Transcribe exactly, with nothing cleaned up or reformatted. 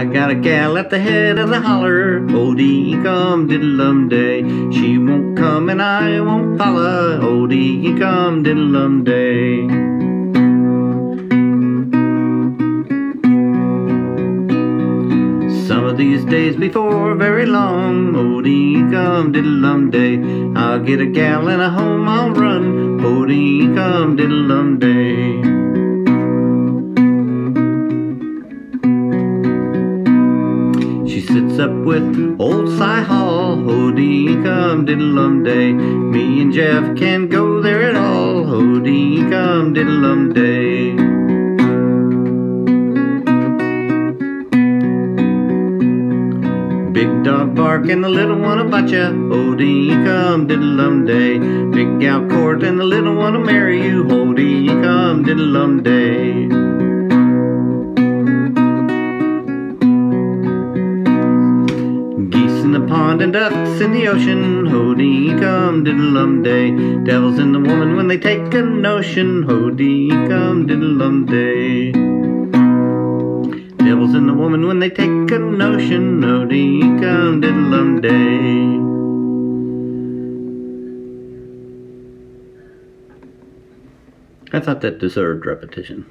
I got a gal at the head of the holler, Odie come diddlum day. She won't come and I won't follow, Odie come diddlum day. These days before very long, Odie come diddlum day. I'll get a gal and a home I'll run, Odie come diddlum day. She sits up with old Cy Hall, Odie come diddlum day. Me and Jeff can't go there at all, Odie come diddlum day. Big dog bark and the little one will bite ya, Odie come diddlum day. Big gal court and the little one will marry you, Odie come diddlum day. Geese in the pond and ducks in the ocean, Odie come diddlum day. Devils in the woman when they take a notion, Odie come diddlum day. Devils in the woman when they take a notion, Odie come diddlum day. I thought that deserved repetition.